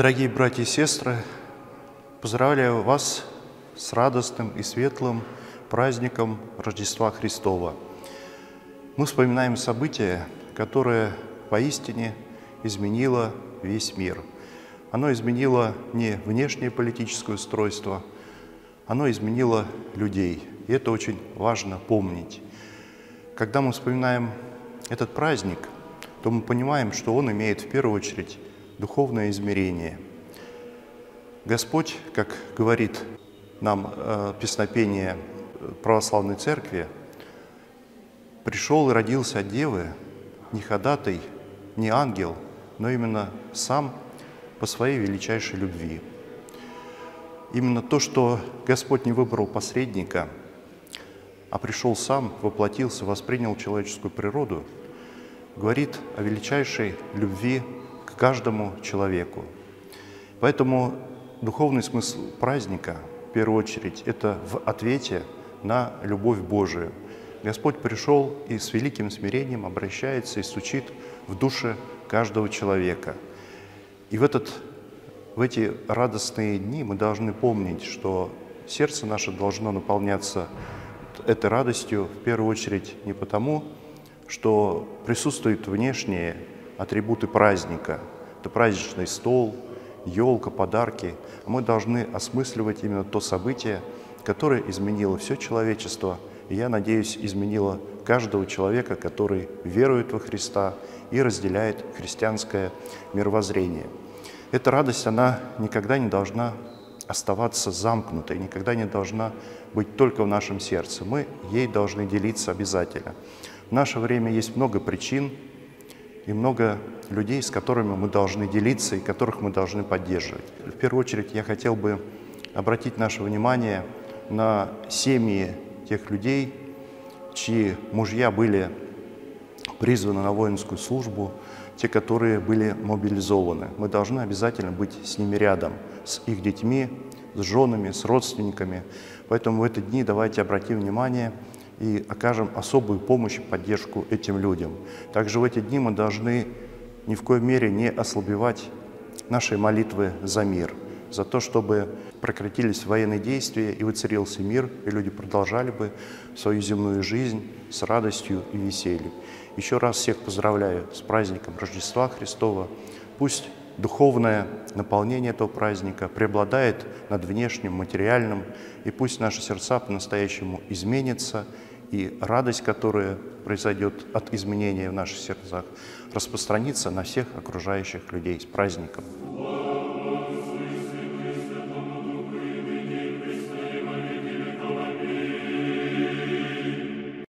Дорогие братья и сестры, поздравляю вас с радостным и светлым праздником Рождества Христова. Мы вспоминаем событие, которое поистине изменило весь мир. Оно изменило не внешнее политическое устройство, оно изменило людей. И это очень важно помнить. Когда мы вспоминаем этот праздник, то мы понимаем, что он имеет в первую очередь духовное измерение. Господь, как говорит нам песнопение Православной Церкви, пришел и родился от Девы, не ходатай, не ангел, но именно сам по своей величайшей любви. Именно то, что Господь не выбрал посредника, а пришел сам, воплотился, воспринял человеческую природу, говорит о величайшей любви к каждому человеку. Поэтому духовный смысл праздника, в первую очередь, это в ответе на любовь Божию. Господь пришел и с великим смирением обращается и стучит в душе каждого человека. И в эти радостные дни мы должны помнить, что сердце наше должно наполняться этой радостью, в первую очередь, не потому, что присутствуют внешние атрибуты праздника. Это праздничный стол, елка, подарки. Мы должны осмысливать именно то событие, которое изменило все человечество, и, я надеюсь, изменило каждого человека, который верует во Христа и разделяет христианское мировоззрение. Эта радость, она никогда не должна оставаться замкнутой, никогда не должна быть только в нашем сердце. Мы ей должны делиться обязательно. В наше время есть много причин и много людей, с которыми мы должны делиться и которых мы должны поддерживать. В первую очередь я хотел бы обратить наше внимание на семьи тех людей, чьи мужья были призваны на воинскую службу, те, которые были мобилизованы. Мы должны обязательно быть с ними рядом, с их детьми, с женами, с родственниками. Поэтому в эти дни давайте обратим внимание и окажем особую помощь и поддержку этим людям. Также в эти дни мы должны ни в коей мере не ослабевать нашей молитвы за мир, за то, чтобы прекратились военные действия и воцарился мир, и люди продолжали бы свою земную жизнь с радостью и весельем. Еще раз всех поздравляю с праздником Рождества Христова. Пусть духовное наполнение этого праздника преобладает над внешним, материальным, и пусть наши сердца по-настоящему изменятся, и радость, которая произойдет от изменения в наших сердцах, распространится на всех окружающих людей. С праздником!